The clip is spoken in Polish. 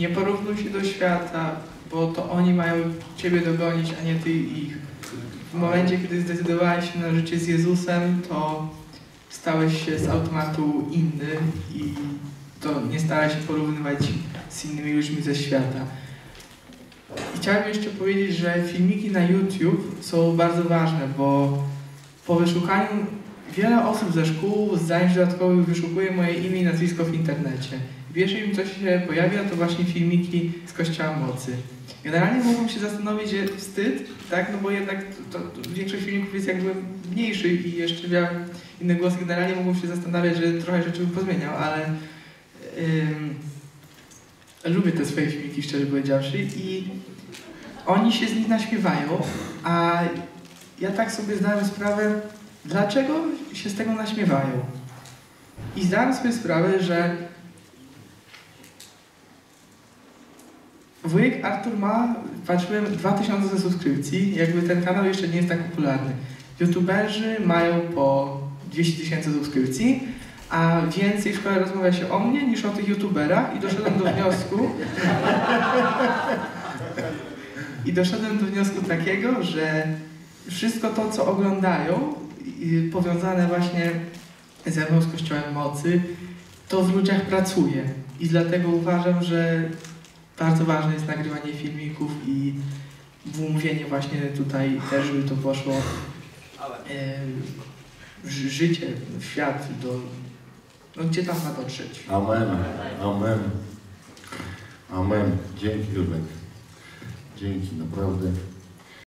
Nie porównuj się do świata, bo to oni mają Ciebie dogonić, a nie Ty ich. W momencie, kiedy zdecydowałeś się na życie z Jezusem, to stałeś się z automatu inny i to nie staraj się porównywać z innymi ludźmi ze świata. Chciałem jeszcze powiedzieć, że filmiki na YouTube są bardzo ważne, bo po wyszukaniu wiele osób ze szkół, z zajęć dodatkowych wyszukuje moje imię i nazwisko w internecie. Jeżeli im coś się pojawia, to właśnie filmiki z Kościoła Mocy. Generalnie mogą się zastanowić, że wstyd, tak? No bo jednak to większość filmików jest jakby mniejszy i jeszcze miałem inny głos. Generalnie mogą się zastanawiać, że trochę rzeczy bym pozmieniał, ale lubię te swoje filmiki, szczerze powiedziawszy, i oni się z nich naśmiewają, a ja tak sobie zdałem sprawę, dlaczego się z tego naśmiewają. I zdałem sobie sprawę, że Wujek Artur ma, patrzyłem, 2000 subskrypcji, jakby ten kanał jeszcze nie jest tak popularny. YouTuberzy mają po 200 000 subskrypcji, a więcej w szkole rozmawia się o mnie niż o tych YouTuberach i doszedłem do wniosku... I doszedłem do wniosku takiego, że wszystko to, co oglądają, powiązane właśnie ze mną, z Kościołem Mocy, to w ludziach pracuje. I dlatego uważam, że bardzo ważne jest nagrywanie filmików i mówienie właśnie tutaj też, żeby to poszło życie, w świat, do, no, gdzie tam ma dotrzeć. Amen, amen, amen. Dzięki, Jurek. Dzięki, naprawdę.